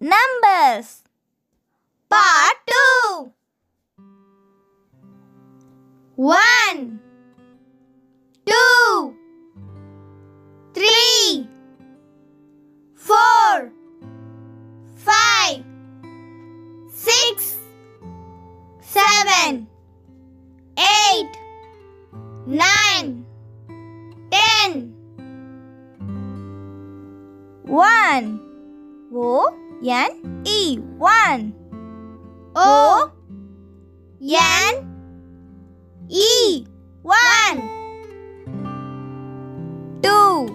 Numbers Part 2 1 2 3 4 5 6 7 8 9 10 1 O-N-E 1 O-N-E 1 2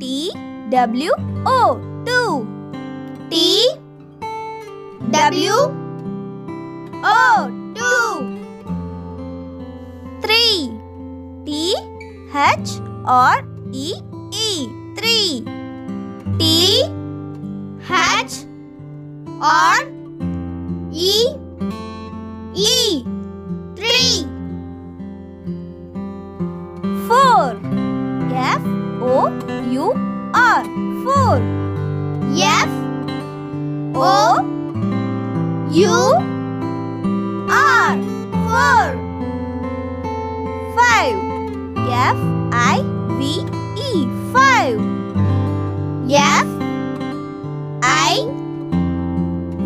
T-W-O 2 T-W-O 2 3 T-H-R-E-E 3 T H R E E 3 4 F O U R 4 F O U R 4 5 F I V E 5 F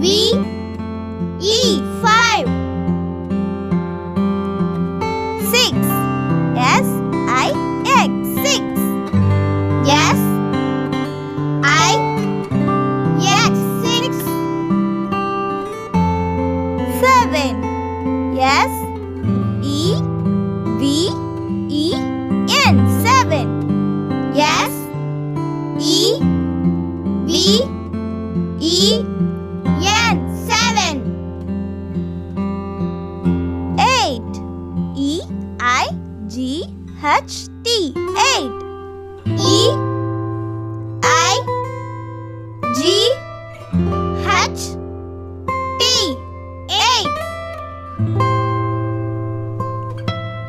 V-E 5 6 S-I-X 6 S-I-X 6 7 S-E-V-E-N 7 S-E-V-E-N 7 8 E-I-G-H-T 8 E-I-G-H-T 8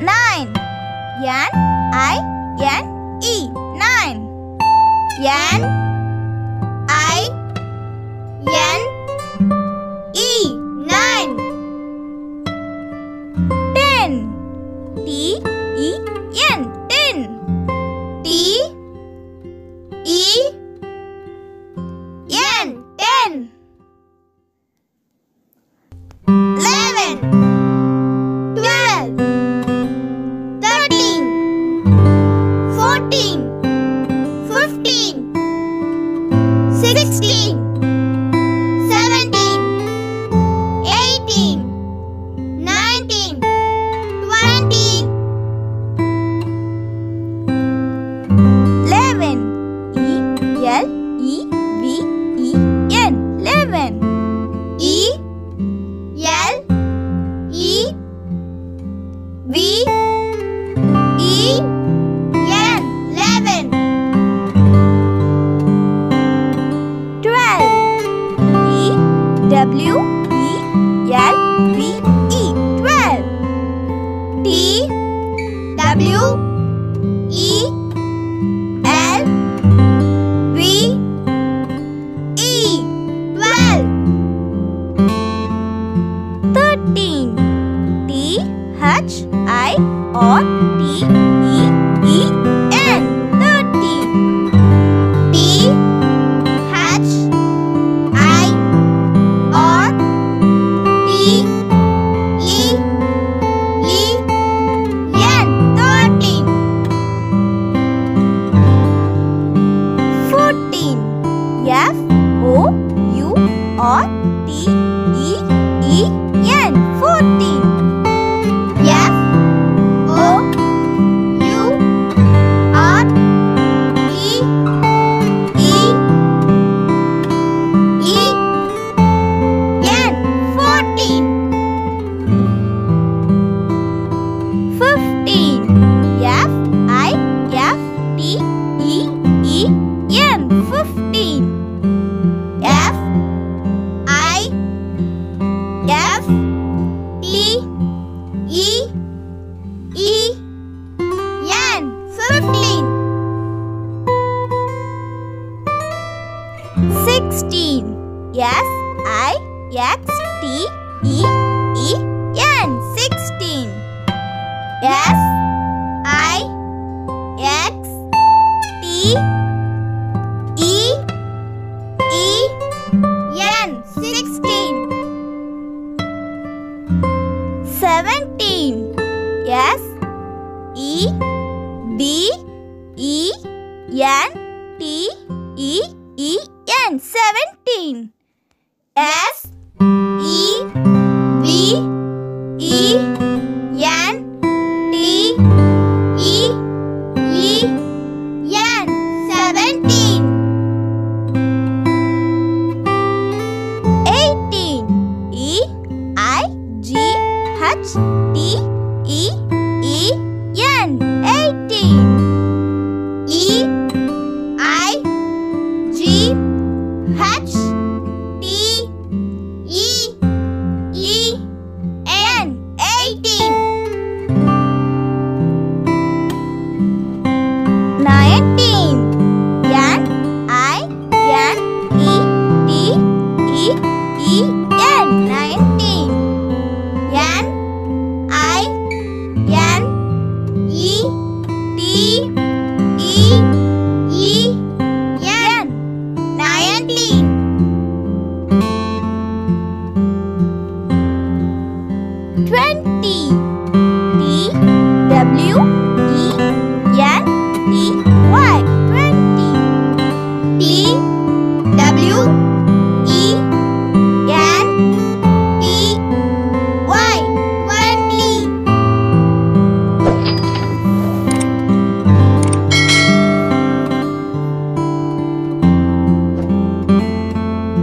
9 N-I-N-E 9 N-I-N-E 16 S-I-X-T-E-E-N 16. S-I-X-T-E-E-N 16. 17. S-E-B-E-N-T-E-E-N 17. S-E-V-E-N-T-E-E-N 17. 18. E-I-G-H-T-E-E-N 18. E-I-G-H